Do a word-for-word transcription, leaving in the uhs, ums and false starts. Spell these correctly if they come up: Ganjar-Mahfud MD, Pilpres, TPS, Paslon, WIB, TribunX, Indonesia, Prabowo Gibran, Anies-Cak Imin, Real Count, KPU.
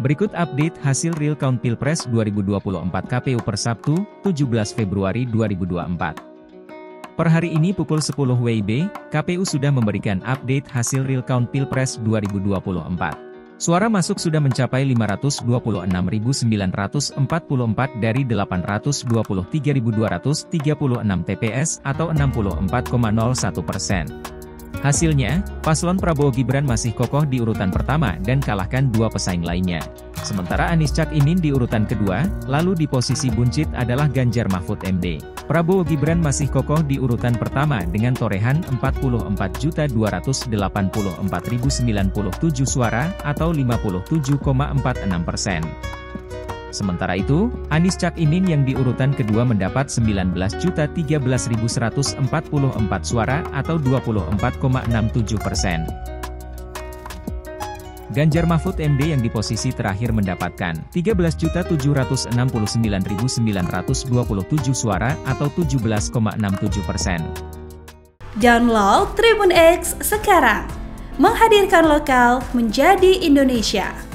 Berikut update hasil real count Pilpres dua ribu dua puluh empat K P U per Sabtu, tujuh belas Februari dua ribu dua puluh empat. Per hari ini pukul sepuluh W I B, K P U sudah memberikan update hasil real count Pilpres dua ribu dua puluh empat. Suara masuk sudah mencapai lima ratus dua puluh enam ribu sembilan ratus empat puluh empat dari delapan ratus dua puluh tiga ribu dua ratus tiga puluh enam T P S atau enam puluh empat koma nol satu persen. Hasilnya, paslon Prabowo Gibran masih kokoh di urutan pertama dan kalahkan dua pesaing lainnya. Sementara Anies Cak Imin di urutan kedua, lalu di posisi buncit adalah Ganjar Mahfud M D. Prabowo Gibran masih kokoh di urutan pertama dengan torehan empat puluh empat juta dua ratus delapan puluh empat ribu sembilan puluh tujuh suara atau lima puluh tujuh koma empat enam persen. Sementara itu, Anies Cak Imin yang di urutan kedua mendapat sembilan belas juta tiga belas ribu seratus empat puluh empat suara atau dua puluh empat koma enam tujuh persen. Ganjar Mahfud M D yang di posisi terakhir mendapatkan tiga belas juta tujuh ratus enam puluh sembilan ribu sembilan ratus dua puluh tujuh suara atau tujuh belas koma enam tujuh persen. Download TribunX sekarang, menghadirkan lokal menjadi Indonesia.